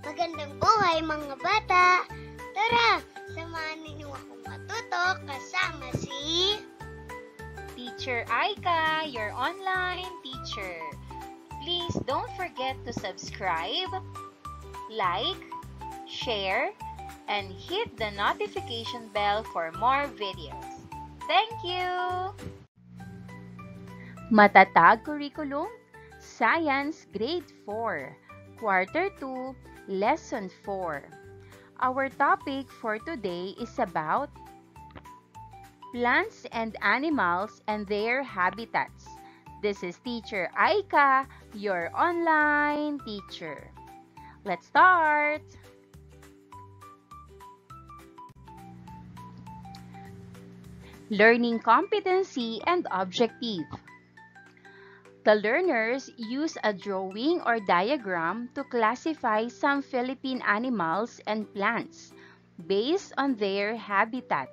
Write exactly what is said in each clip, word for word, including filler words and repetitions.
Magandang buhay mga bata! Tara, samahan ninyo akong matuto kasama si Teacher Aika, your online teacher. Please don't forget to subscribe, like, share, and hit the notification bell for more videos. Thank you! Matatag Curriculum, Science Grade four, Quarter two, Lesson four. Our topic for today is about plants and animals and their habitats. This is Teacher Aika, your online teacher. Let's start! Learning competency and objective. The learners use a drawing or diagram to classify some Philippine animals and plants based on their habitat.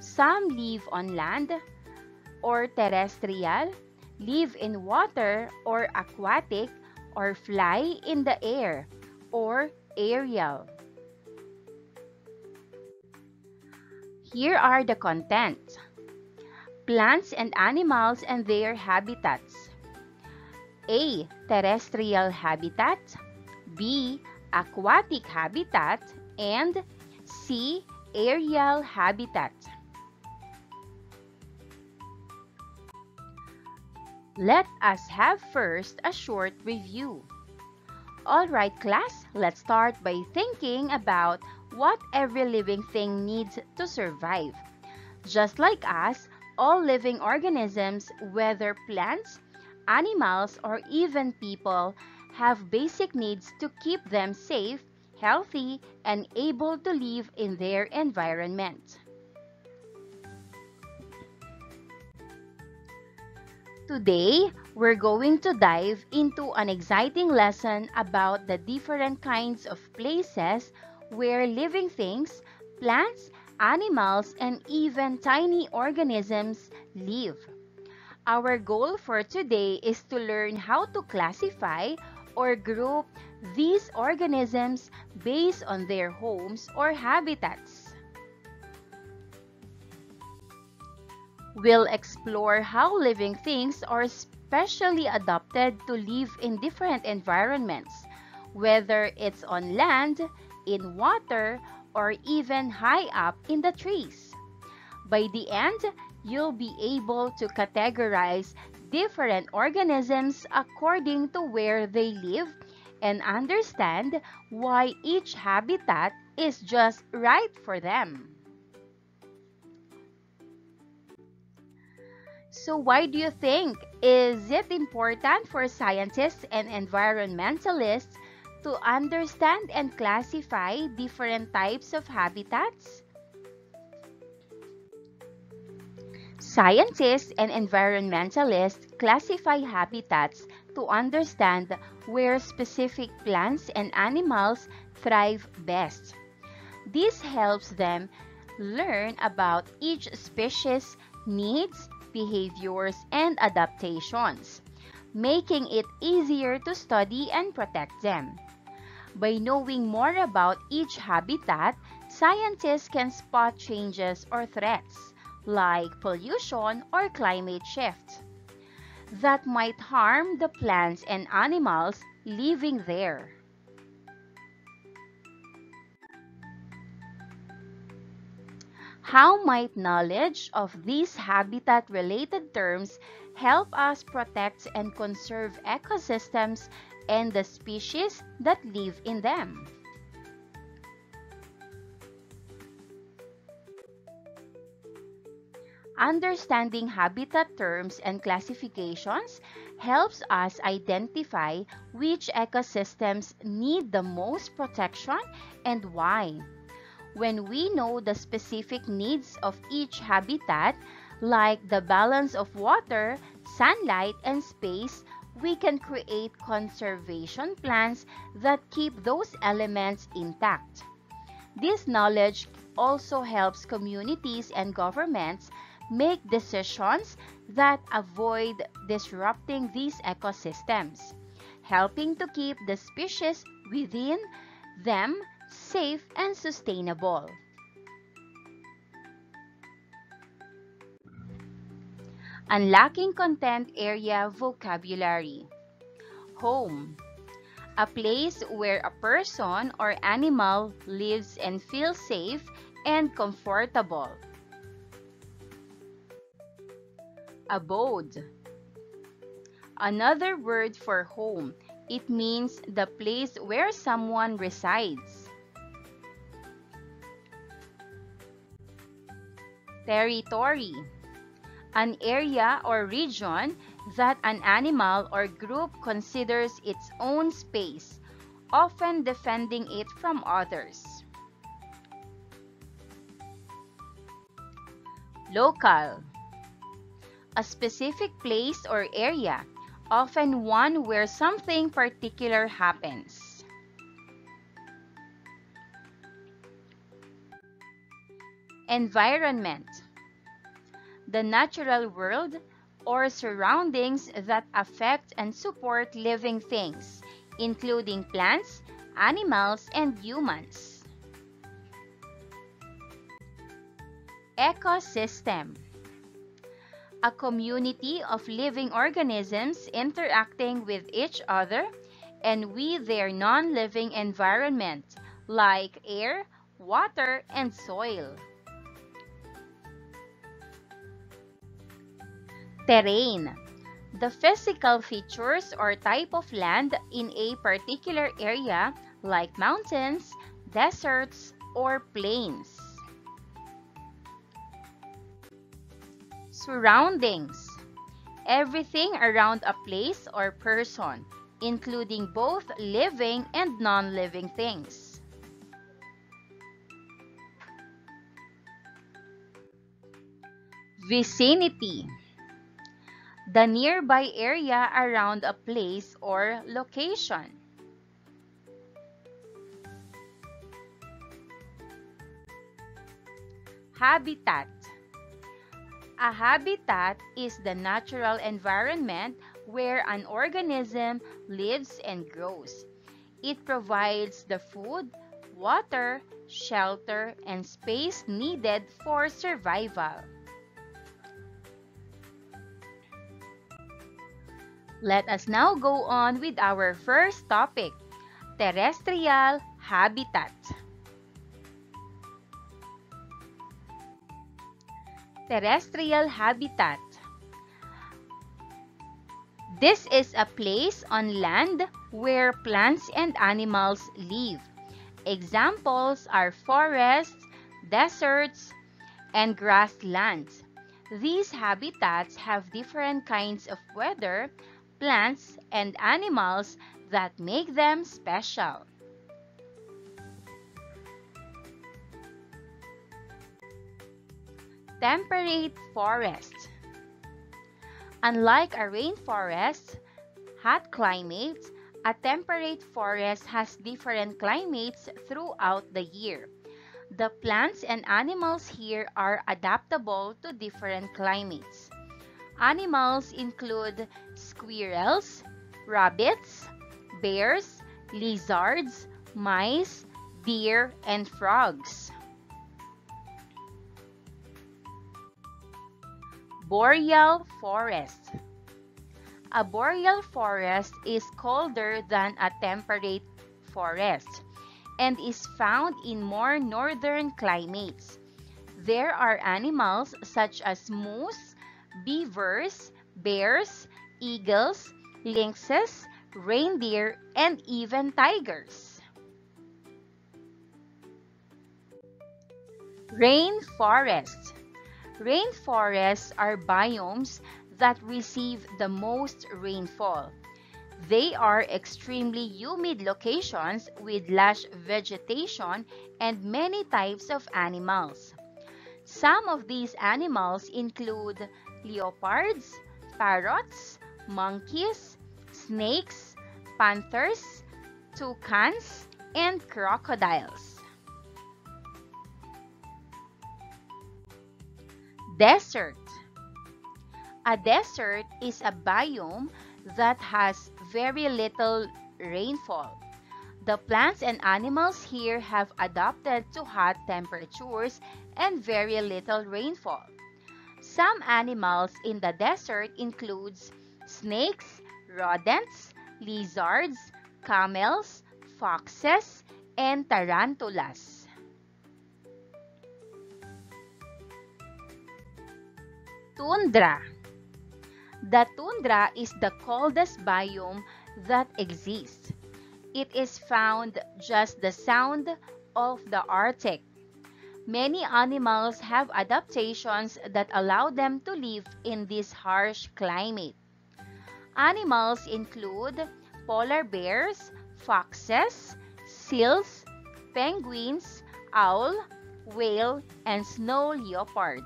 Some live on land or terrestrial, live in water or aquatic, or fly in the air or aerial. Here are the contents. Plants and animals and their habitats. A. Terrestrial habitat. B. Aquatic habitat. And C. Aerial habitat. Let us have first a short review. Alright class, let's start by thinking about what every living thing needs to survive. Just like us, all living organisms, whether plants, animals, or even people, have basic needs to keep them safe, healthy, and able to live in their environment. Today, we're going to dive into an exciting lesson about the different kinds of places where living things, plants, animals, and even tiny organisms live. Our goal for today is to learn how to classify or group these organisms based on their homes or habitats. We'll explore how living things are specially adapted to live in different environments, whether it's on land, in water, or even high up in the trees. By the end, you'll be able to categorize different organisms according to where they live and understand why each habitat is just right for them. So why do you think is it important for scientists and environmentalists to understand and classify different types of habitats? Scientists and environmentalists classify habitats to understand where specific plants and animals thrive best. This helps them learn about each species' needs, behaviors, and adaptations, making it easier to study and protect them. By knowing more about each habitat, scientists can spot changes or threats, like pollution or climate shift, that might harm the plants and animals living there. How might knowledge of these habitat-related terms help us protect and conserve ecosystems and the species that live in them? Understanding habitat terms and classifications helps us identify which ecosystems need the most protection and why. When we know the specific needs of each habitat, like the balance of water, sunlight, and space, we can create conservation plans that keep those elements intact. This knowledge also helps communities and governments make decisions that avoid disrupting these ecosystems, helping to keep the species within them safe and sustainable. Unlocking content area vocabulary. Home, a place where a person or animal lives and feels safe and comfortable. Abode, another word for home. It means the place where someone resides. Territory, an area or region that an animal or group considers its own space, often defending it from others. Local, a specific place or area, often one where something particular happens. Environment, the natural world or surroundings that affect and support living things, including plants, animals, and humans. Ecosystem, a community of living organisms interacting with each other and with their non-living environment, like air, water, and soil. Terrain, the physical features or type of land in a particular area, like mountains, deserts, or plains. Surroundings, everything around a place or person, including both living and non-living things. Vicinity, the nearby area around a place or location. Habitat, a habitat is the natural environment where an organism lives and grows. It provides the food, water, shelter, and space needed for survival. Let us now go on with our first topic, terrestrial habitat. Terrestrial habitat. This is a place on land where plants and animals live. Examples are forests, deserts, and grasslands. These habitats have different kinds of weather, plants, and animals that make them special. Temperate forest. Unlike a rainforest, hot climates, a temperate forest has different climates throughout the year. The plants and animals here are adaptable to different climates. Animals include squirrels, rabbits, bears, lizards, mice, deer, and frogs. Boreal forest. A boreal forest is colder than a temperate forest and is found in more northern climates. There are animals such as moose, beavers, bears, eagles, lynxes, reindeer, and even tigers. Rainforests. Rainforests are biomes that receive the most rainfall. They are extremely humid locations with lush vegetation and many types of animals. Some of these animals include leopards, parrots, monkeys, snakes, panthers, toucans, and crocodiles. Desert. A desert is a biome that has very little rainfall. The plants and animals here have adapted to hot temperatures and very little rainfall. Some animals in the desert includes snakes, rodents, lizards, camels, foxes, and tarantulas. Tundra. The tundra is the coldest biome that exists. It is found just the south of the Arctic. Many animals have adaptations that allow them to live in this harsh climate. Animals include polar bears, foxes, seals, penguins, owl, whale, and snow leopard.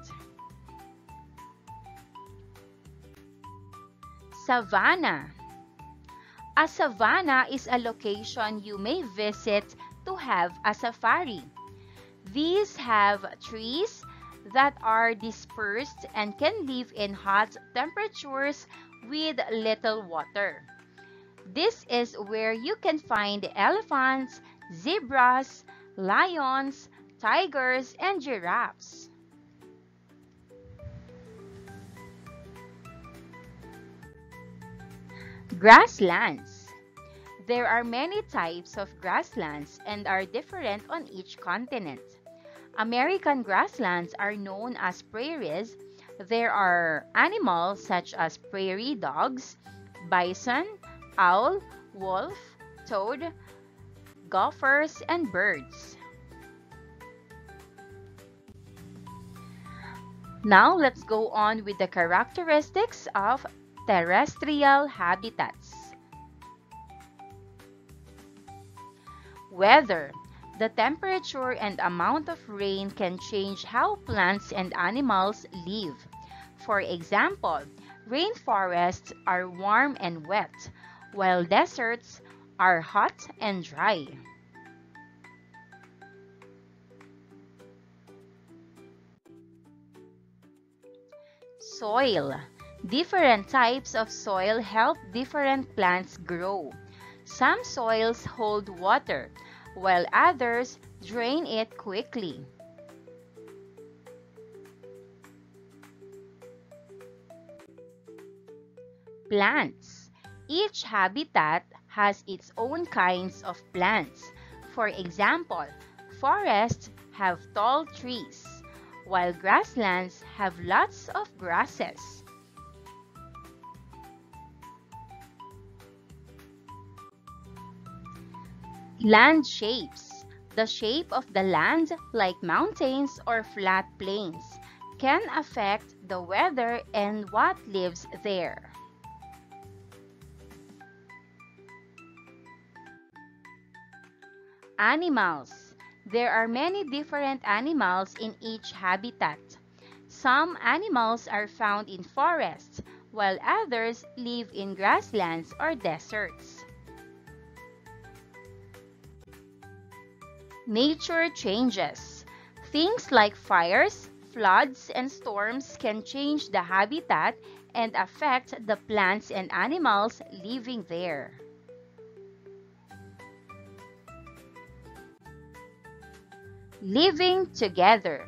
Savanna. A savanna is a location you may visit to have a safari. These have trees that are dispersed and can live in hot temperatures with little water. This is where you can find elephants, zebras, lions, tigers, and giraffes. Grasslands. There are many types of grasslands and are different on each continent. American grasslands are known as prairies. There are animals such as prairie dogs, bison, owl, wolf, toad, gophers, and birds. Now let's go on with the characteristics of terrestrial habitats. Weather. The temperature and amount of rain can change how plants and animals live. For example, rainforests are warm and wet, while deserts are hot and dry. Soil. Different types of soil help different plants grow. Some soils hold water, while others drain it quickly. Plants. Each habitat has its own kinds of plants. For example, forests have tall trees, while grasslands have lots of grasses. Land shapes. The shape of the land, like mountains or flat plains, can affect the weather and what lives there. Animals. There are many different animals in each habitat. Some animals are found in forests, while others live in grasslands or deserts. Nature changes. Things like fires, floods, and storms can change the habitat and affect the plants and animals living there. Living together.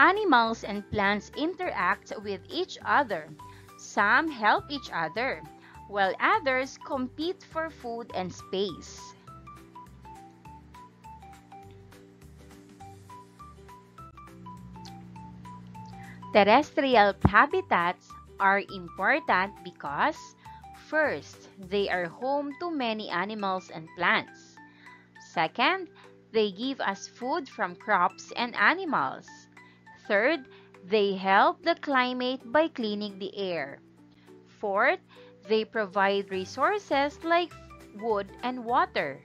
Animals and plants interact with each other. Some help each other, while others compete for food and space. Terrestrial habitats are important because, first, they are home to many animals and plants. Second, they give us food from crops and animals. Third, they help the climate by cleaning the air. Fourth, they provide resources like wood and water.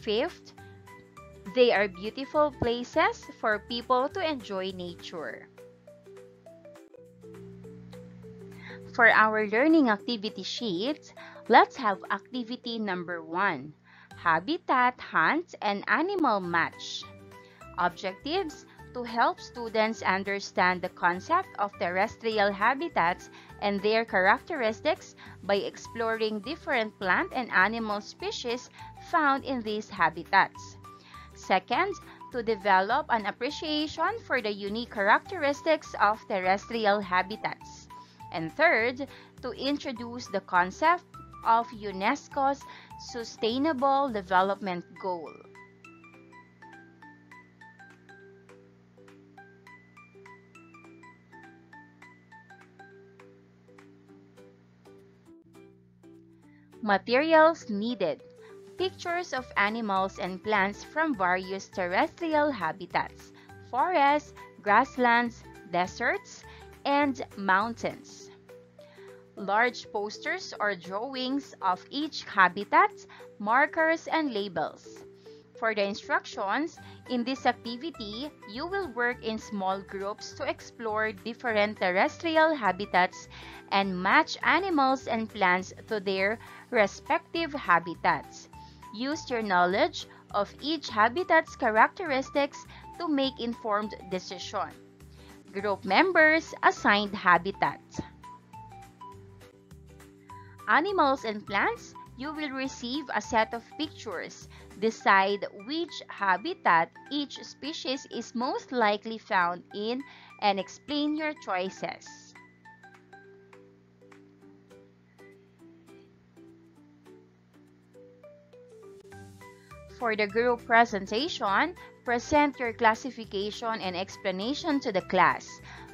Fifth, they are beautiful places for people to enjoy nature. For our learning activity sheets, let's have activity number one, Habitat Hunt and Animal Match. Objectives: to help students understand the concept of terrestrial habitats and their characteristics by exploring different plant and animal species found in these habitats. Second, to develop an appreciation for the unique characteristics of terrestrial habitats. And third, to introduce the concept of UNESCO's Sustainable Development Goal. Materials needed: pictures of animals and plants from various terrestrial habitats, forests, grasslands, deserts, and mountains. Large posters or drawings of each habitat, markers, and labels. For the instructions, in this activity, you will work in small groups to explore different terrestrial habitats and match animals and plants to their respective habitats. Use your knowledge of each habitat's characteristics to make informed decisions. Group members assigned habitat. Animals and plants, you will receive a set of pictures. Decide which habitat each species is most likely found in and explain your choices. For the group presentation, present your classification and explanation to the class.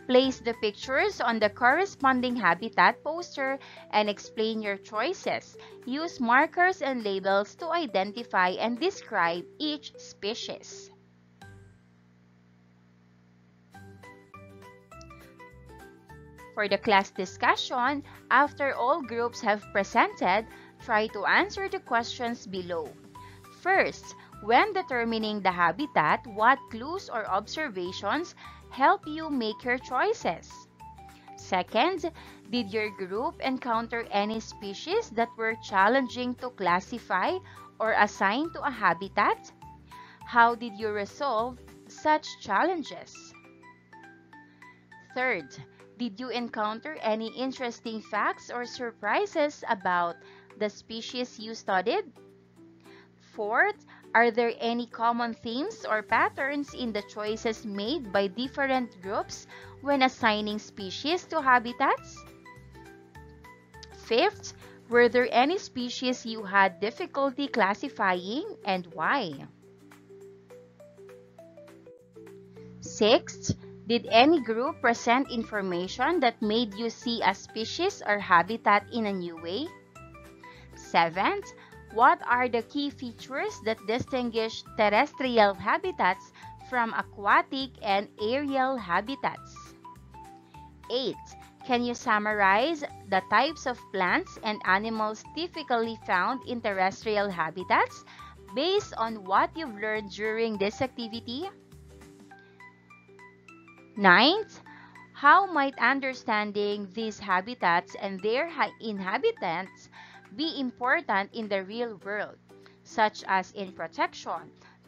Place the pictures on the corresponding habitat poster and explain your choices. Use markers and labels to identify and describe each species. For the class discussion, after all groups have presented, try to answer the questions below. First, when determining the habitat, what clues or observations help you make your choices? Second, did your group encounter any species that were challenging to classify or assign to a habitat? How did you resolve such challenges? Third, did you encounter any interesting facts or surprises about the species you studied? Fourth, are there any common themes or patterns in the choices made by different groups when assigning species to habitats? Fifth, were there any species you had difficulty classifying and why? Sixth, did any group present information that made you see a species or habitat in a new way? Seventh, what are the key features that distinguish terrestrial habitats from aquatic and aerial habitats? eight. Can you summarize the types of plants and animals typically found in terrestrial habitats based on what you've learned during this activity? nine. How might understanding these habitats and their inhabitants be important in the real world, such as in protection,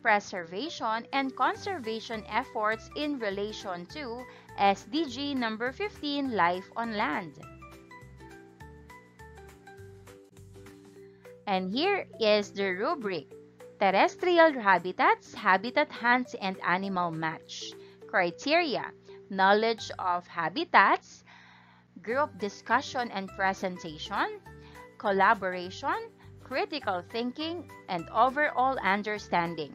preservation, and conservation efforts in relation to S D G number fifteen, Life on Land? And here is the rubric: Terrestrial Habitats, Habitat Hunts, and Animal Match. Criteria: knowledge of habitats, group discussion and presentation, collaboration, critical thinking, and overall understanding.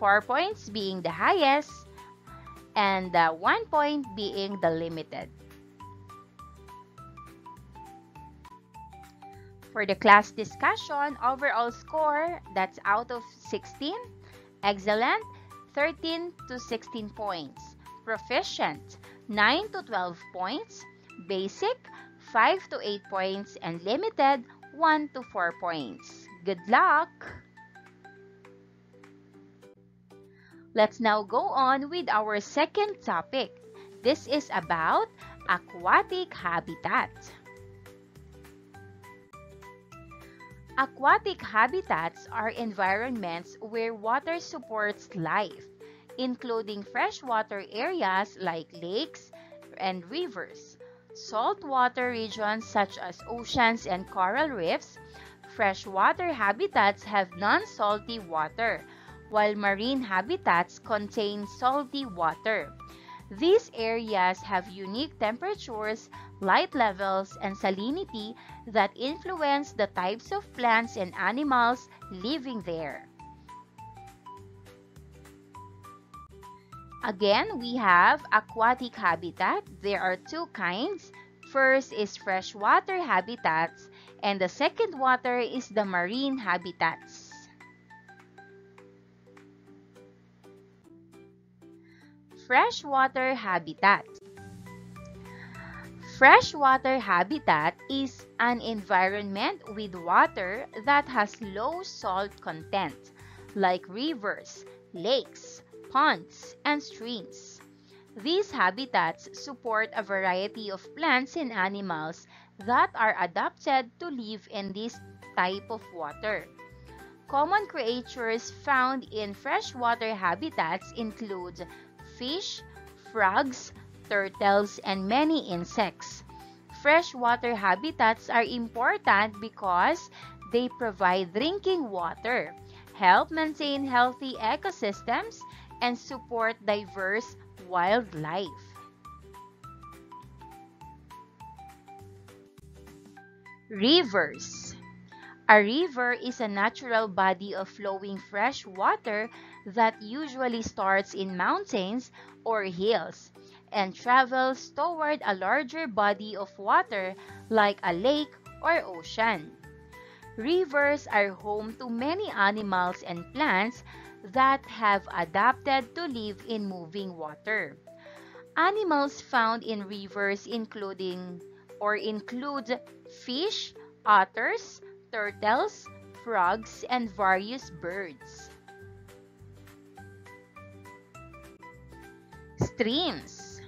Four points being the highest and uh, one point being the limited. For the class discussion, overall score, that's out of sixteen, excellent, thirteen to sixteen points, proficient, nine to twelve points, basic, five to eight points, and limited, one to four points. Good luck! Let's now go on with our second topic. This is about aquatic habitat. Aquatic habitats are environments where water supports life, including freshwater areas like lakes and rivers, saltwater regions such as oceans and coral reefs, freshwater habitats have non-salty water, while marine habitats contain salty water. These areas have unique temperatures, light levels, and salinity that influence the types of plants and animals living there. Again, we have aquatic habitat. There are two kinds. First is freshwater habitats, and the second water is the marine habitats. Freshwater habitat. Freshwater habitat is an environment with water that has low salt content, like rivers, lakes, ponds, and streams. These habitats support a variety of plants and animals that are adapted to live in this type of water. Common creatures found in freshwater habitats include fish, frogs, turtles, and many insects. Freshwater habitats are important because they provide drinking water, help maintain healthy ecosystems, and support diverse wildlife. Rivers. A river is a natural body of flowing fresh water that usually starts in mountains or hills and travels toward a larger body of water like a lake or ocean. Rivers are home to many animals and plants that have adapted to live in moving water. Animals found in rivers including or include fish, otters, turtles, frogs, and various birds. Streams.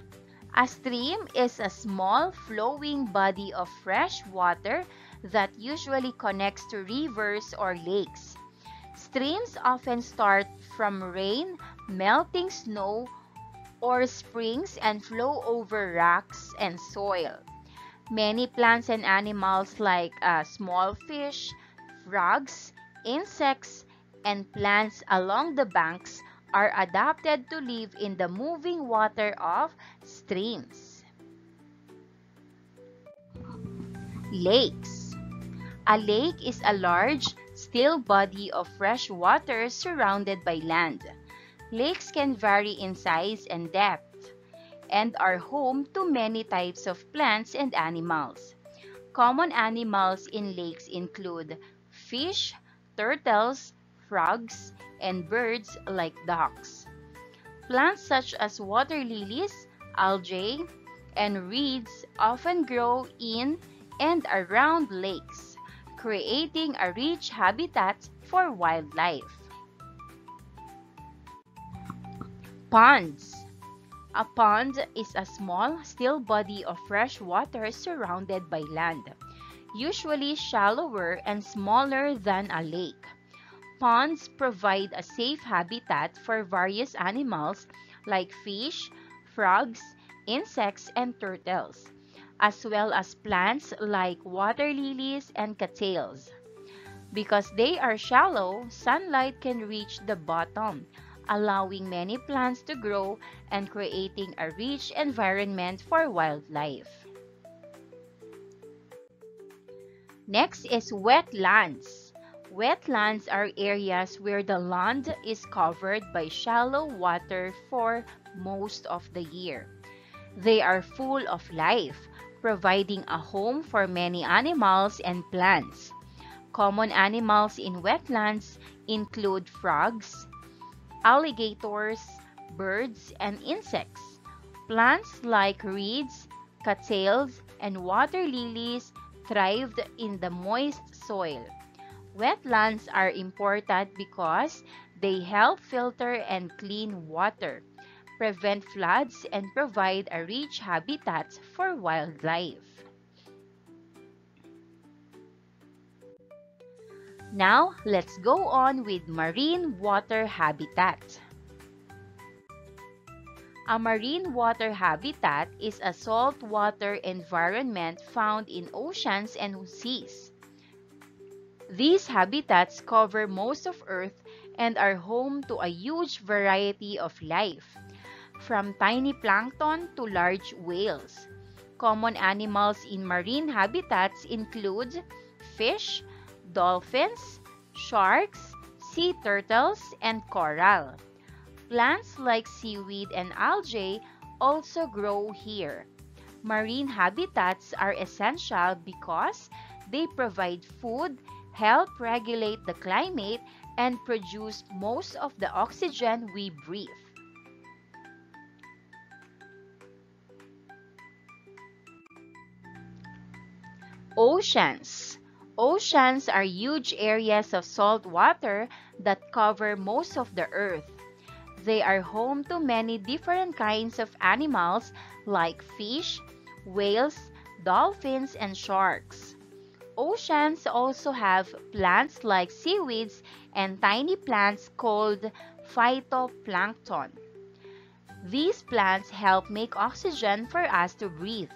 A stream is a small flowing body of fresh water that usually connects to rivers or lakes. Streams often start from rain, melting snow, or springs and flow over rocks and soil. Many plants and animals like uh, small fish, frogs, insects, and plants along the banks are adapted to live in the moving water of streams. Lakes. A lake is a large, still body of fresh water surrounded by land. Lakes can vary in size and depth and are home to many types of plants and animals. Common animals in lakes include fish, turtles, frogs, and birds like ducks. Plants such as water lilies, algae, and reeds often grow in and around lakes, creating a rich habitat for wildlife. Ponds. A pond is a small, still body of fresh water surrounded by land, usually shallower and smaller than a lake. Ponds provide a safe habitat for various animals like fish, frogs, insects, and turtles, as well as plants like water lilies and cattails. Because they are shallow, sunlight can reach the bottom, allowing many plants to grow and creating a rich environment for wildlife. Next is wetlands. Wetlands are areas where the land is covered by shallow water for most of the year. They are full of life, providing a home for many animals and plants. Common animals in wetlands include frogs, alligators, birds, and insects. Plants like reeds, cattails, and water lilies thrived in the moist soil. Wetlands are important because they help filter and clean water, prevent floods, and provide a rich habitat for wildlife. Now, let's go on with marine water habitat. A marine water habitat is a saltwater environment found in oceans and seas. These habitats cover most of Earth and are home to a huge variety of life, from tiny plankton to large whales. Common animals in marine habitats include fish, dolphins, sharks, sea turtles, and coral. Plants like seaweed and algae also grow here. Marine habitats are essential because they provide food, help regulate the climate, and produce most of the oxygen we breathe. Oceans. Oceans are huge areas of salt water that cover most of the Earth. They are home to many different kinds of animals like fish, whales, dolphins, and sharks. Oceans also have plants like seaweeds and tiny plants called phytoplankton. These plants help make oxygen for us to breathe.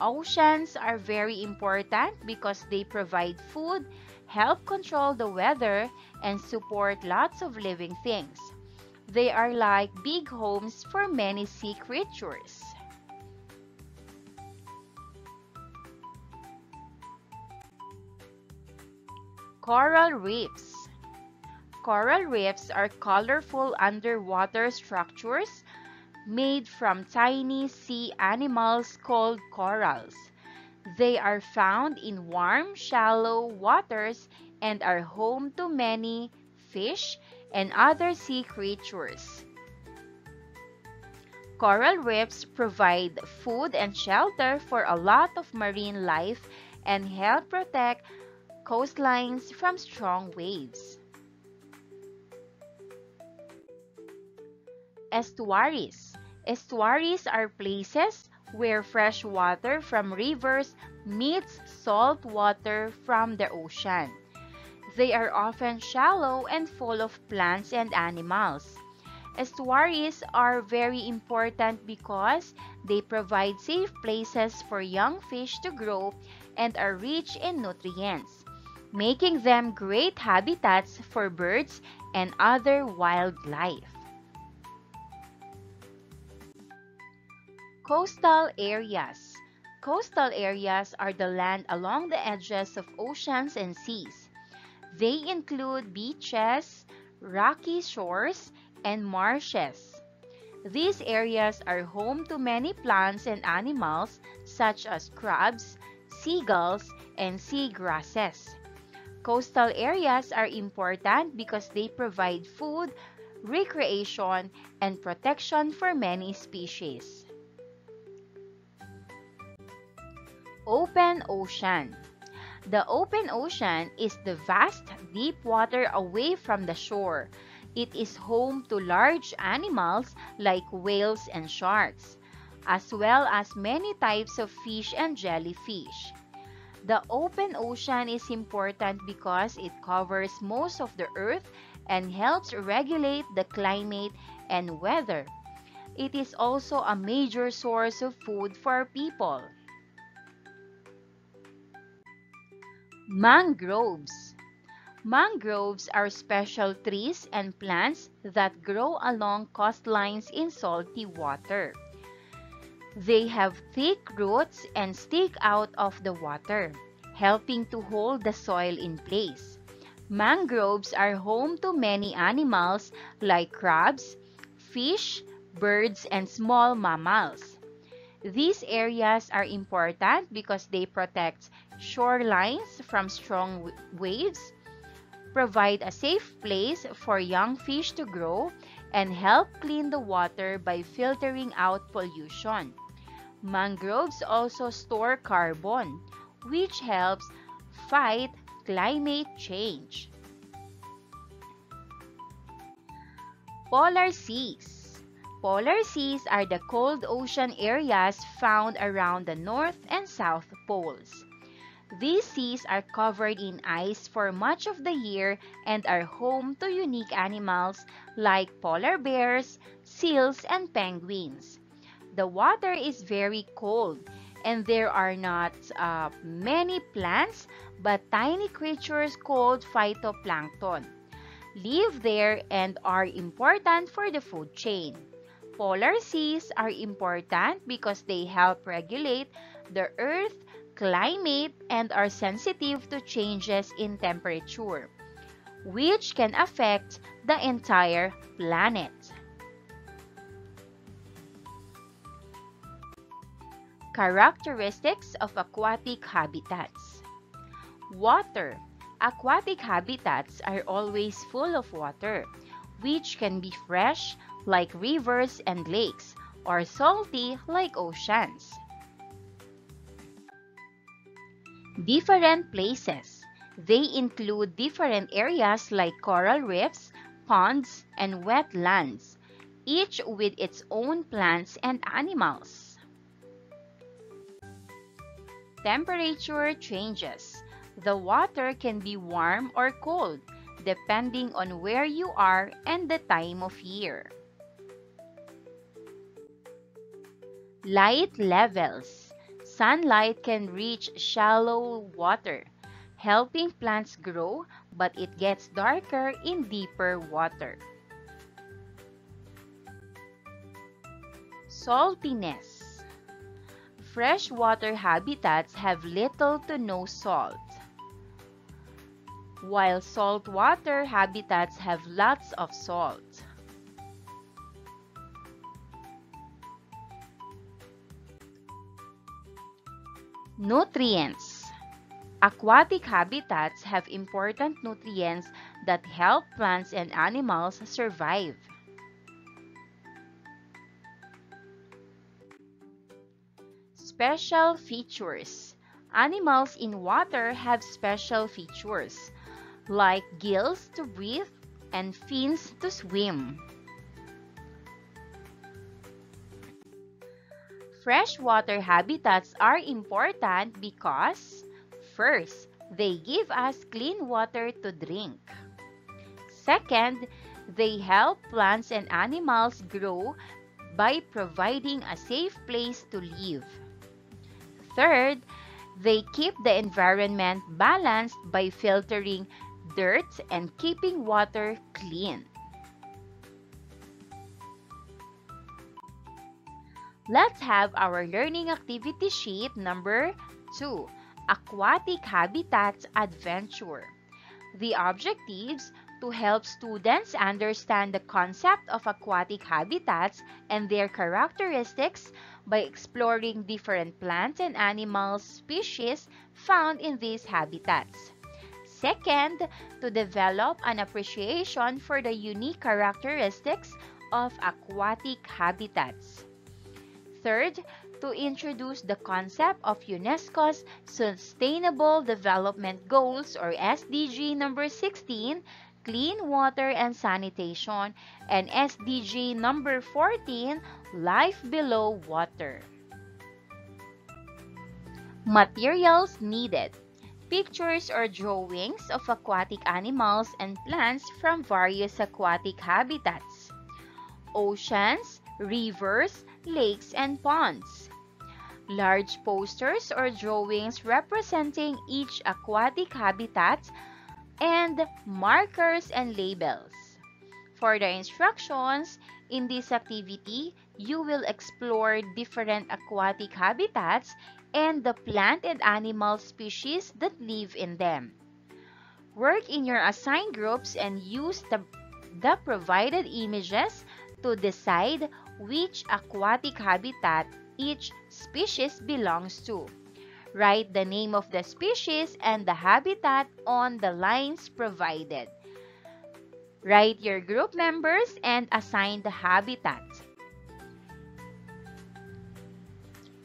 Oceans are very important because they provide food, help control the weather, and support lots of living things. They are like big homes for many sea creatures. Coral reefs. Coral reefs are colorful underwater structures made from tiny sea animals called corals. They are found in warm, shallow waters and are home to many fish and other sea creatures. Coral reefs provide food and shelter for a lot of marine life and help protect coastlines from strong waves. Estuaries. Estuaries are places where fresh water from rivers meets salt water from the ocean. They are often shallow and full of plants and animals. Estuaries are very important because they provide safe places for young fish to grow and are rich in nutrients, making them great habitats for birds and other wildlife. Coastal areas. Coastal areas are the land along the edges of oceans and seas. They include beaches, rocky shores, and marshes. These areas are home to many plants and animals such as crabs, seagulls, and seagrasses. Coastal areas are important because they provide food, recreation, and protection for many species. Open ocean. The open ocean is the vast, deep water away from the shore. It is home to large animals like whales and sharks, as well as many types of fish and jellyfish. The open ocean is important because it covers most of the Earth and helps regulate the climate and weather. It is also a major source of food for people. Mangroves. Mangroves are special trees and plants that grow along coastlines in salty water. They have thick roots and stick out of the water, helping to hold the soil in place. Mangroves are home to many animals like crabs, fish, birds, and small mammals. These areas are important because they protect shorelines from strong waves, provide a safe place for young fish to grow, and help clean the water by filtering out pollution. Mangroves also store carbon, which helps fight climate change. Polar seas. Polar seas are the cold ocean areas found around the North and South Poles. These seas are covered in ice for much of the year and are home to unique animals like polar bears, seals, and penguins. The water is very cold and there are not uh, many plants but tiny creatures called phytoplankton live there and are important for the food chain. Polar seas are important because they help regulate the Earth's climate and are sensitive to changes in temperature, which can affect the entire planet. Characteristics of aquatic habitats. Water. Aquatic habitats are always full of water, which can be fresh like rivers and lakes, or salty like oceans. Different places. They include different areas like coral reefs, ponds, and wetlands, each with its own plants and animals. Temperature changes. The water can be warm or cold, depending on where you are and the time of year. Light levels. Sunlight can reach shallow water, helping plants grow, but it gets darker in deeper water. Saltiness. Freshwater habitats have little to no salt, while saltwater habitats have lots of salt. Nutrients. Aquatic habitats have important nutrients that help plants and animals survive. Special features. Animals in water have special features, like gills to breathe and fins to swim. Freshwater habitats are important because, first, they give us clean water to drink. Second, they help plants and animals grow by providing a safe place to live. Third, they keep the environment balanced by filtering dirt and keeping water clean. Let's have our learning activity sheet number two, Aquatic Habitats Adventure. The objectives: to help students understand the concept of aquatic habitats and their characteristics by exploring different plant and animal species found in these habitats. Second, to develop an appreciation for the unique characteristics of aquatic habitats. Third, to introduce the concept of UNESCO's Sustainable Development Goals, or S D G number sixteen, Clean Water and Sanitation, and S D G number fourteen, Life Below Water. Materials needed. Pictures or drawings of aquatic animals and plants from various aquatic habitats. Oceans, rivers, lakes, and ponds. Large posters or drawings representing each aquatic habitat, and markers and labels. For the instructions, in this activity, you will explore different aquatic habitats and the plant and animal species that live in them. Work in your assigned groups and use the, the provided images to decide which aquatic habitat each species belongs to. Write the name of the species and the habitat on the lines provided. Write your group members and assign the habitat.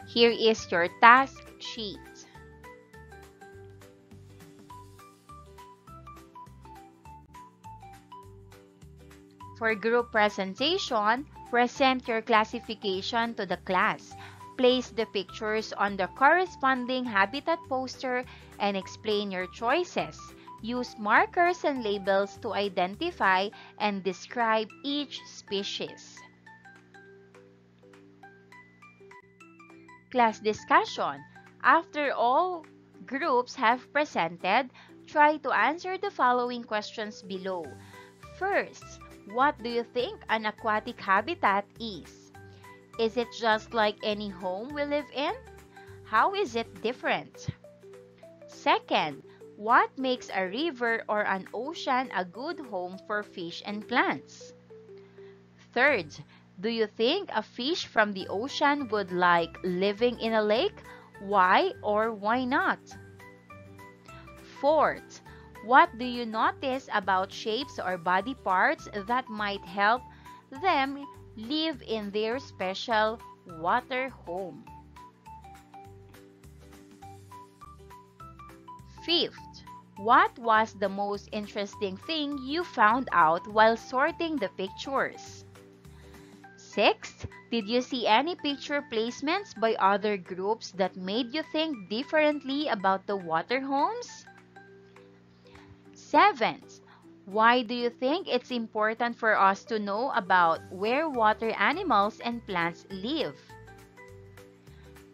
Here is your task sheet. For group presentation, present your classification to the class. Place the pictures on the corresponding habitat poster and explain your choices. Use markers and labels to identify and describe each species. Class discussion. After all groups have presented, try to answer the following questions below. First, what do you think an aquatic habitat is? Is it just like any home we live in? How is it different? Second, what makes a river or an ocean a good home for fish and plants? Third, do you think a fish from the ocean would like living in a lake? Why or why not? Fourth, what do you notice about shapes or body parts that might help them live in their special water home? Fifth, what was the most interesting thing you found out while sorting the pictures? Sixth, did you see any picture placements by other groups that made you think differently about the water homes? Seventh, why do you think it's important for us to know about where water animals and plants live?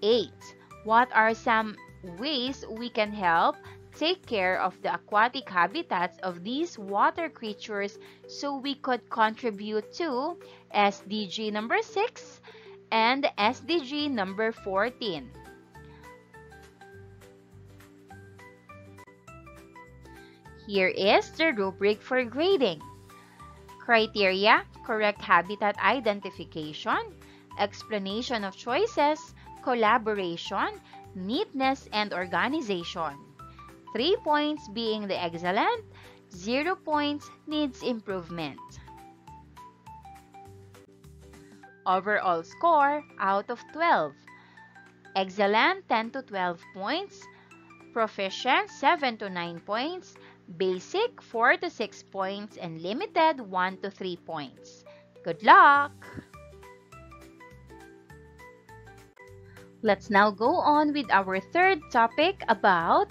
Eighth, what are some ways we can help take care of the aquatic habitats of these water creatures so we could contribute to S D G number six and S D G number fourteen? Here is the rubric for grading. Criteria: correct habitat identification, explanation of choices, collaboration, neatness, and organization. Three points being the excellent, zero points needs improvement. Overall score out of twelve. Excellent ten to twelve points, proficient seven to nine points, basic four to six points, and limited one to three points. Good luck! Let's now go on with our third topic about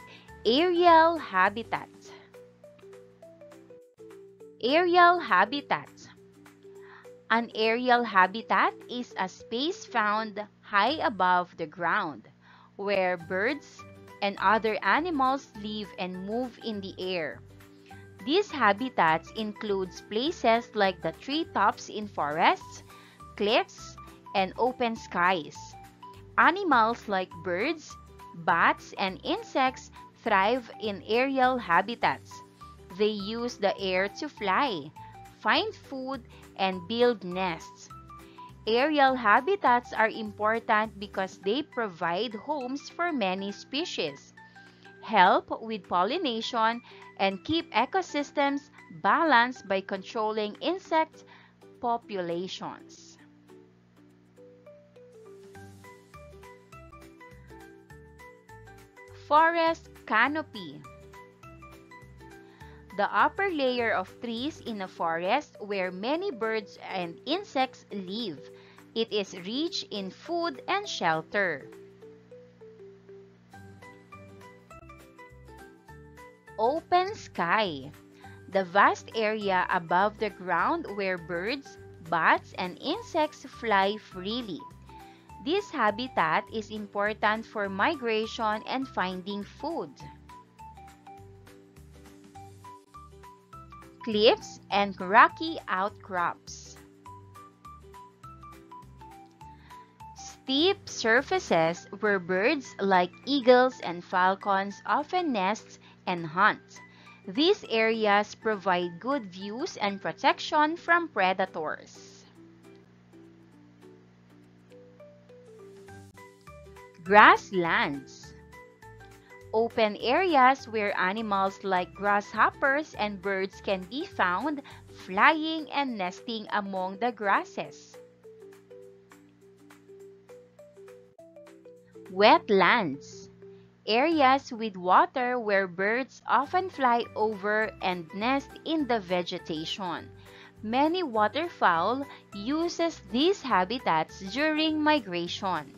aerial habitat. Aerial habitat. An aerial habitat is a space found high above the ground where birds and other animals live and move in the air. These habitats include places like the treetops in forests, cliffs, and open skies. Animals like birds, bats, and insects thrive in aerial habitats. They use the air to fly, find food, and build nests. Aerial habitats are important because they provide homes for many species, help with pollination, and keep ecosystems balanced by controlling insect populations. Forest canopy. The upper layer of trees in a forest where many birds and insects live. It is rich in food and shelter. Open sky. The vast area above the ground where birds, bats, and insects fly freely. This habitat is important for migration and finding food. Cliffs and rocky outcrops. Steep surfaces where birds like eagles and falcons often nest and hunt. These areas provide good views and protection from predators. Grasslands. Open areas where animals like grasshoppers and birds can be found flying and nesting among the grasses. Wetlands. Areas with water where birds often fly over and nest in the vegetation. Many waterfowl uses these habitats during migration.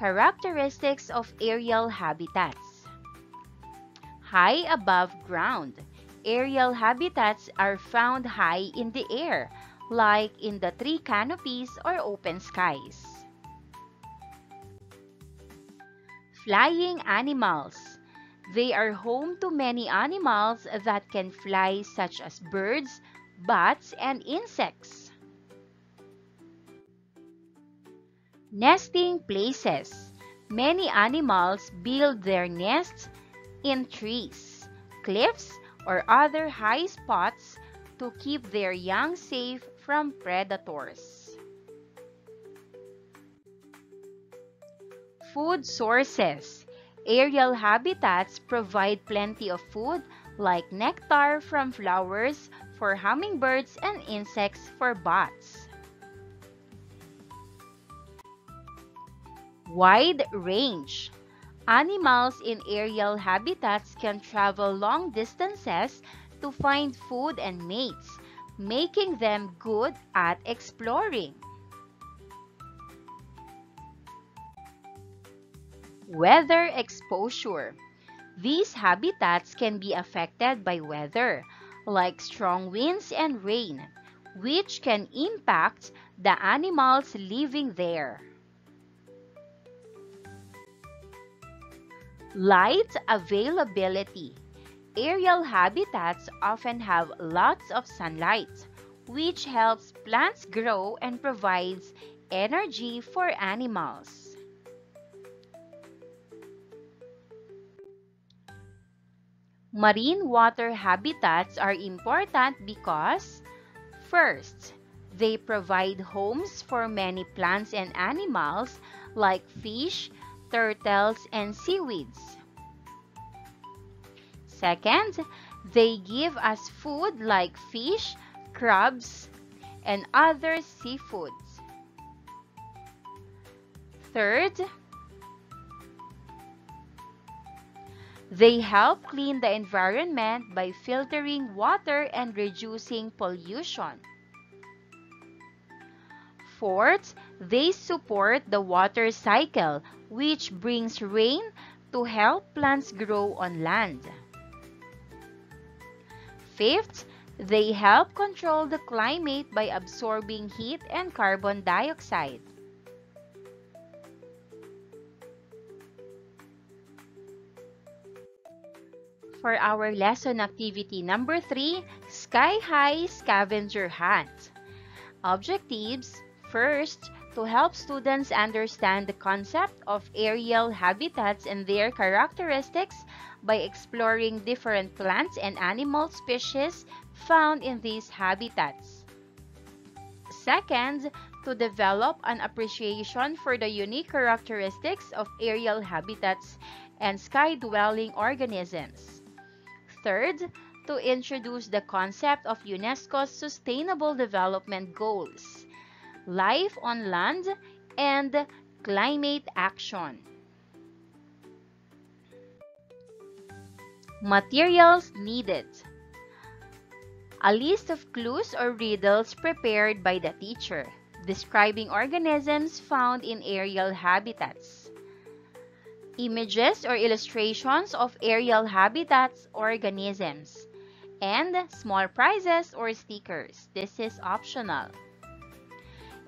Characteristics of aerial habitats. High above ground. Aerial habitats are found high in the air, like in the tree canopies or open skies. Flying animals. They are home to many animals that can fly, such as birds, bats, and insects. Nesting places. Many animals build their nests in trees, cliffs, or other high spots to keep their young safe from predators. Food sources. Aerial habitats provide plenty of food like nectar from flowers for hummingbirds and insects for bats. Wide range. Animals in aerial habitats can travel long distances to find food and mates, making them good at exploring. Weather exposure. These habitats can be affected by weather, like strong winds and rain, which can impact the animals living there. Light availability. Aerial habitats often have lots of sunlight, which helps plants grow and provides energy for animals. Marine water habitats are important because, first, they provide homes for many plants and animals like fish, turtles, and seaweeds. Second, they give us food like fish, crabs, and other seafoods. Third, they help clean the environment by filtering water and reducing pollution. Fourth, they support the water cycle, which brings rain to help plants grow on land. Fifth, they help control the climate by absorbing heat and carbon dioxide. For our lesson activity number three, Sky High Scavenger Hunt. Objectives, first, to help students understand the concept of aerial habitats and their characteristics by exploring different plants and animal species found in these habitats. Second, to develop an appreciation for the unique characteristics of aerial habitats and sky-dwelling organisms. Third, to introduce the concept of UNESCO's Sustainable Development Goals, Life on Land, and Climate Action. Materials needed. A list of clues or riddles prepared by the teacher, describing organisms found in aerial habitats. Images or illustrations of aerial habitats organisms, and small prizes or stickers. This is optional.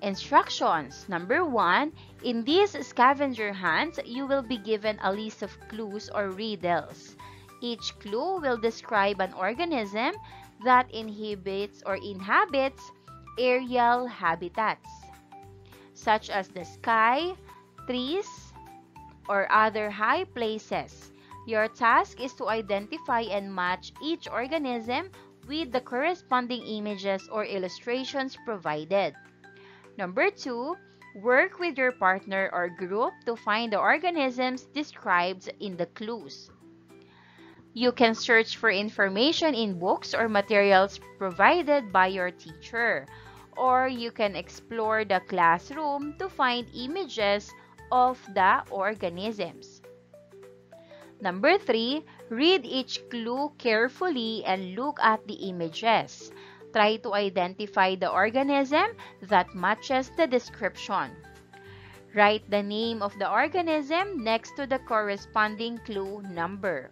Instructions. Number one, in this scavenger hunt, you will be given a list of clues or riddles. Each clue will describe an organism that inhabits or inhabits aerial habitats, such as the sky, trees, or other high places. Your task is to identify and match each organism with the corresponding images or illustrations provided. Number two, work with your partner or group to find the organisms described in the clues. You can search for information in books or materials provided by your teacher, or you can explore the classroom to find images of the organisms. Number three, read each clue carefully and look at the images. Try to identify the organism that matches the description. Write the name of the organism next to the corresponding clue number.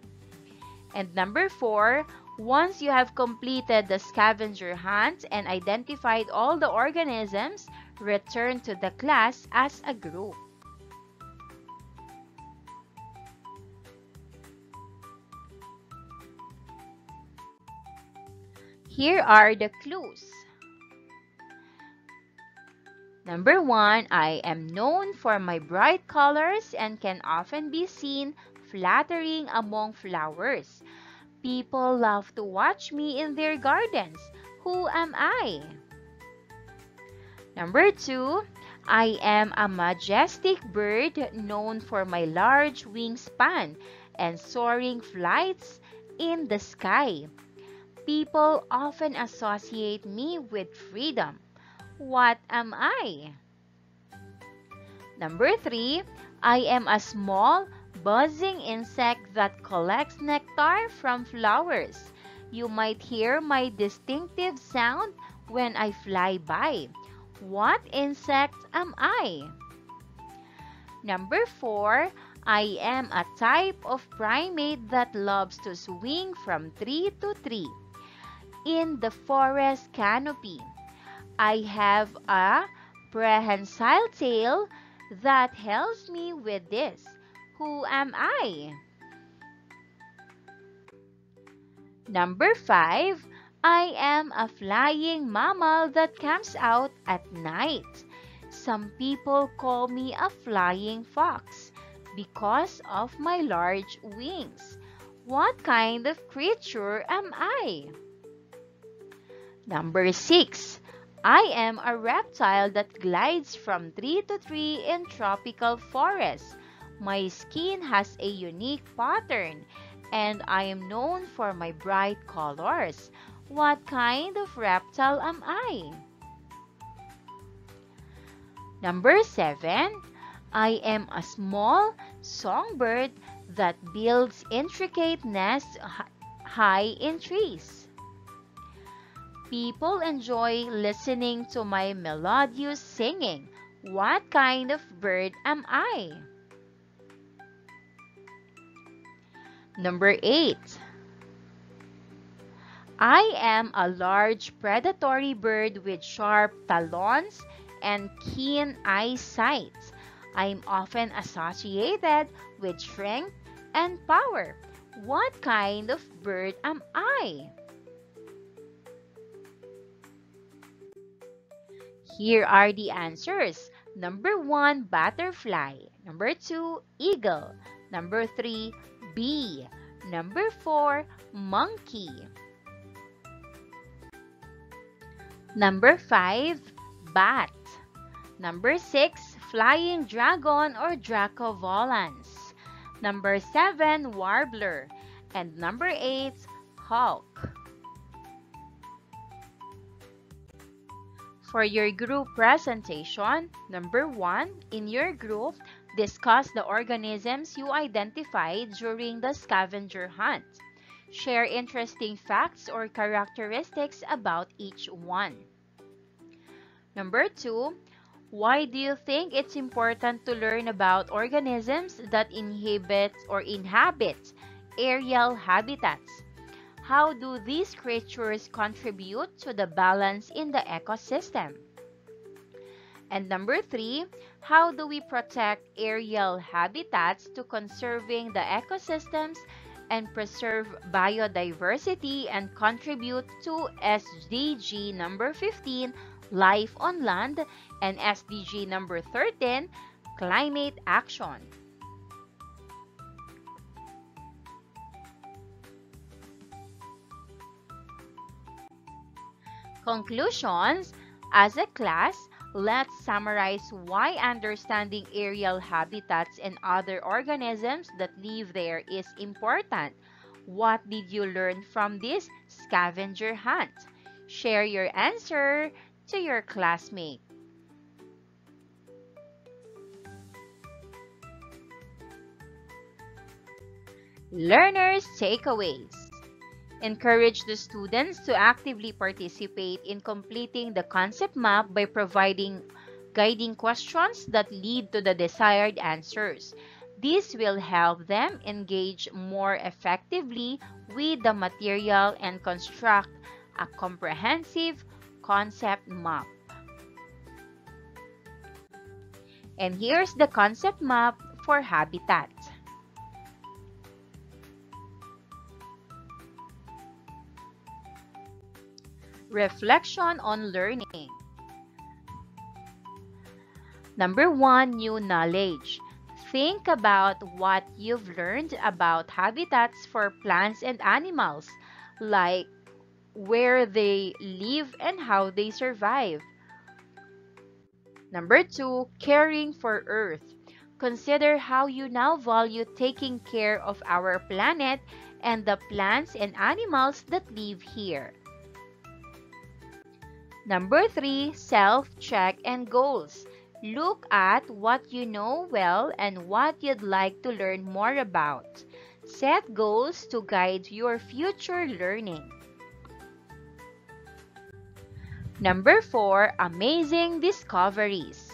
And number four, Once you have completed the scavenger hunt and identified all the organisms, return to the class as a group. Here are the clues. Number one, I am known for my bright colors and can often be seen fluttering among flowers. People love to watch me in their gardens. Who am I? Number two, I am a majestic bird known for my large wingspan and soaring flights in the sky. People often associate me with freedom. What am I? Number three, I am a small, buzzing insect that collects nectar from flowers. You might hear my distinctive sound when I fly by. What insect am I? Number four, I am a type of primate that loves to swing from tree to tree in the forest canopy. I have a prehensile tail that helps me with this. Who am I? Number five, I am a flying mammal that comes out at night. Some people call me a flying fox because of my large wings. What kind of creature am I? Number six, I am a reptile that glides from tree to tree in tropical forests. My skin has a unique pattern, and I am known for my bright colors. What kind of reptile am I? Number seven, I am a small songbird that builds intricate nests high in trees. People enjoy listening to my melodious singing. What kind of bird am I? Number eight. I am a large predatory bird with sharp talons and keen eyesight. I'm often associated with strength and power. What kind of bird am I? Here are the answers. Number one, butterfly. Number two, eagle. Number three, bee. Number four, monkey. Number five, bat. Number six, flying dragon or Draco volans. Number seven, warbler. And number eight, hawk. For your group presentation, number one, in your group, discuss the organisms you identified during the scavenger hunt. Share interesting facts or characteristics about each one. Number two, why do you think it's important to learn about organisms that inhabit or inhabit aerial habitats? How do these creatures contribute to the balance in the ecosystem? And number three, how do we protect aerial habitats to conserving the ecosystems and preserve biodiversity and contribute to S D G number fifteen, Life on Land, and S D G number thirteen, Climate Action? Conclusions. As a class, let's summarize why understanding aerial habitats and other organisms that live there is important. What did you learn from this scavenger hunt? Share your answer to your classmate. Learners' takeaways. Encourage the students to actively participate in completing the concept map by providing guiding questions that lead to the desired answers. This will help them engage more effectively with the material and construct a comprehensive concept map. And here's the concept map for habitat. Reflection on learning. Number one, new knowledge. Think about what you've learned about habitats for plants and animals, like where they live and how they survive. Number two, caring for Earth. Consider how you now value taking care of our planet and the plants and animals that live here. Number three, self-check and goals. Look at what you know well and what you'd like to learn more about. Set goals to guide your future learning. Number four, amazing discoveries.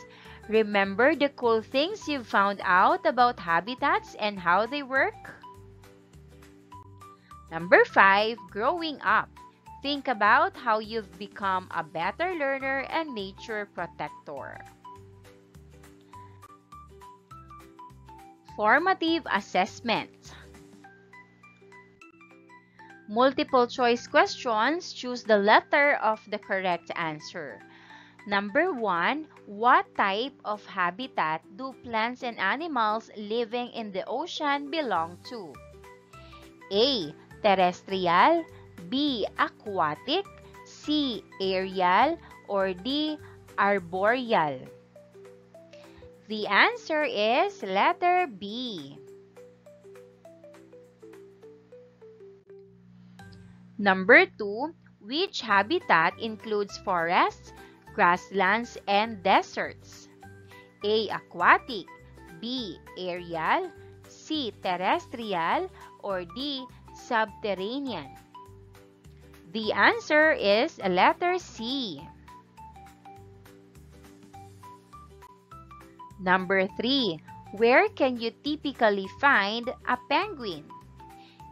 Remember the cool things you found out about habitats and how they work? Number five, growing up. Think about how you've become a better learner and nature protector. Formative assessment. Multiple choice questions, choose the letter of the correct answer. Number one, what type of habitat do plants and animals living in the ocean belong to? A. Terrestrial, B. Aquatic, C. Aerial, or D. Arboreal. The answer is letter B. Number two, which habitat includes forests, grasslands, and deserts? A. Aquatic, B. Aerial, C. Terrestrial, or D. Subterranean. The answer is letter C. Number three, where can you typically find a penguin?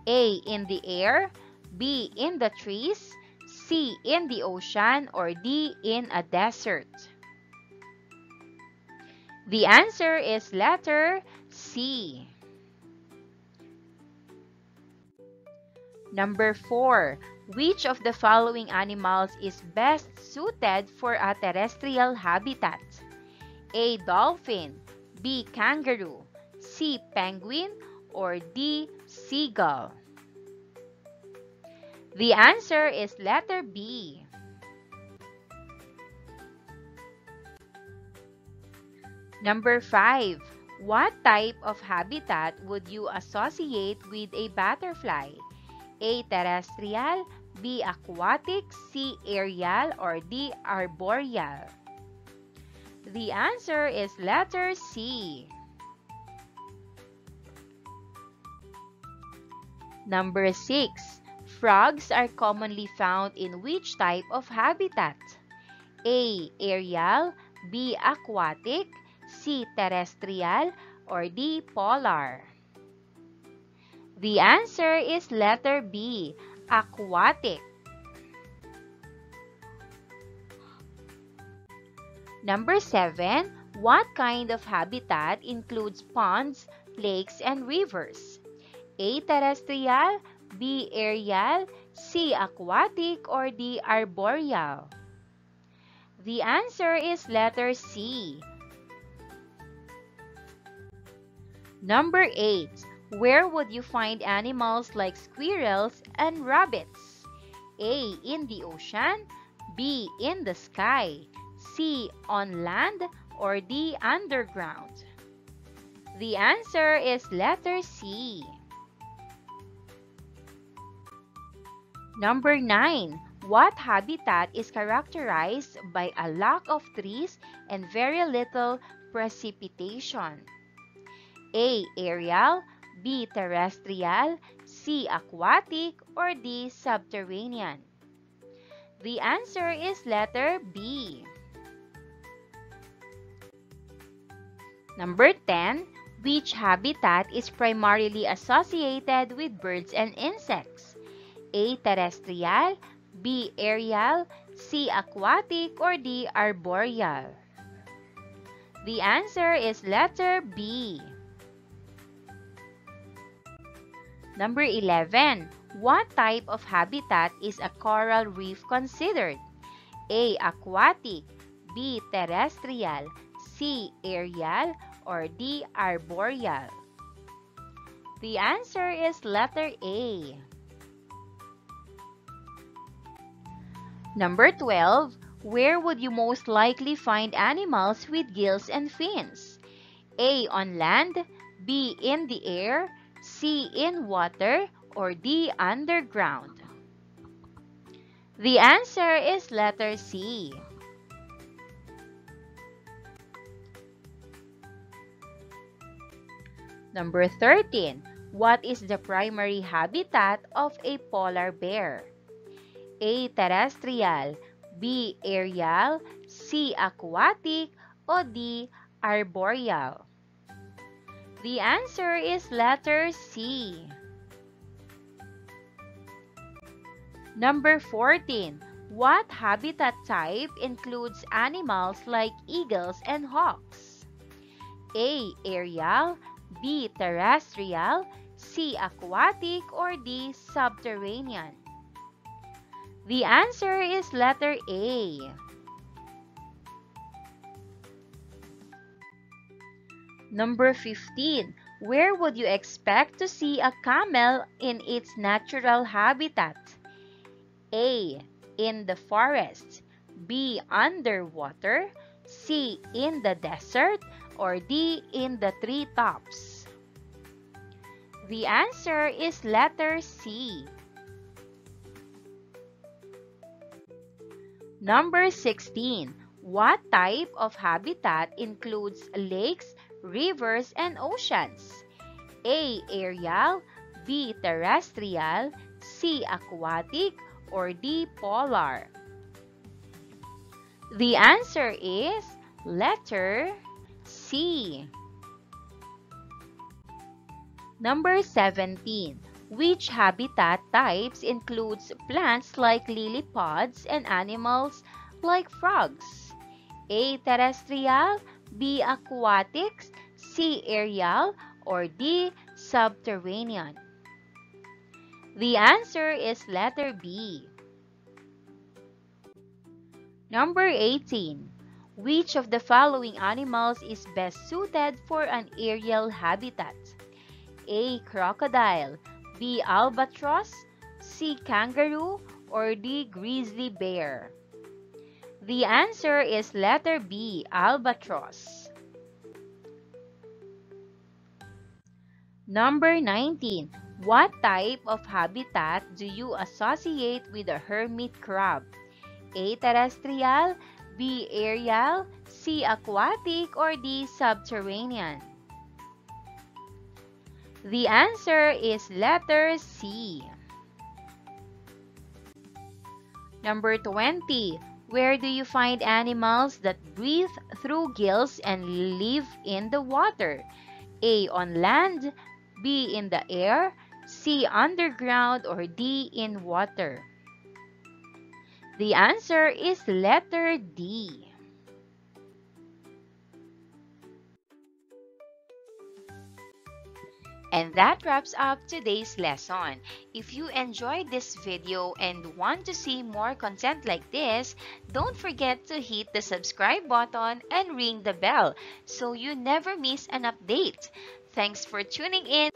A. In the air, B. In the trees, C. In the ocean, or D. In a desert. The answer is letter C. Number four. Which of the following animals is best suited for a terrestrial habitat? A. Dolphin, B. Kangaroo, C. Penguin, or D. Seagull. The answer is letter B. Number five. What type of habitat would you associate with a butterfly? A. Terrestrial, B. Aquatic, C. Aerial, or D. Arboreal. The answer is letter C. Number six. Frogs are commonly found in which type of habitat? A. Aerial, B. Aquatic, C. Terrestrial, or D. Polar. The answer is letter B. Aquatic. Number seven. What kind of habitat includes ponds, lakes, and rivers? A. Terrestrial, B. Aerial, C. Aquatic, or D. Arboreal. The answer is letter C. Number eight. Where would you find animals like squirrels and rabbits? A. In the ocean, B. In the sky, C. On land, or D. Underground. The answer is letter C. Number nine. What habitat is characterized by a lack of trees and very little precipitation? A. Aerial, B. Terrestrial, C. Aquatic, or D. Subterranean. The answer is letter B. Number ten. Which habitat is primarily associated with birds and insects? A. Terrestrial, B. Aerial, C. Aquatic, or D. Arboreal? The answer is letter B. Number eleven. What type of habitat is a coral reef considered? A. Aquatic, B. Terrestrial, C. Aerial, or D. Arboreal? The answer is letter A. Number twelve. Where would you most likely find animals with gills and fins? A. On land, B. In the air, C. In water, or D. Underground? The answer is letter C. Number thirteen. What is the primary habitat of a polar bear? A. Terrestrial, B. Aerial, C. Aquatic, or D. Arboreal? The answer is letter C. Number fourteen. What habitat type includes animals like eagles and hawks? A. Aerial, B. Terrestrial, C. Aquatic, or D. Subterranean? The answer is letter A. Number fifteen. Where would you expect to see a camel in its natural habitat? A. In the forest, B. Underwater, C. In the desert, or D. In the treetops? The answer is letter C. Number sixteen. What type of habitat includes lakes, rivers, and oceans? A. Aerial, B. Terrestrial, C. Aquatic, or D. Polar? The answer is letter C. Number seventeen. Which habitat types includes plants like lily pads and animals like frogs? A. Terrestrial, B. Aquatics, C. Aerial, or D. Subterranean? The answer is letter B. Number eighteen. Which of the following animals is best suited for an aerial habitat? A. Crocodile, B. Albatross, C. Kangaroo, or D. Grizzly bear? The answer is letter B. Albatross. Number nineteen. What type of habitat do you associate with a hermit crab? A. Terrestrial, B. Aerial, C. Aquatic, or D. Subterranean? The answer is letter C. Number twenty. Where do you find animals that breathe through gills and live in the water? A. On land, B. In the air, C. Underground, or D. In water? The answer is letter D. And that wraps up today's lesson. If you enjoyed this video and want to see more content like this, don't forget to hit the subscribe button and ring the bell so you never miss an update. Thanks for tuning in.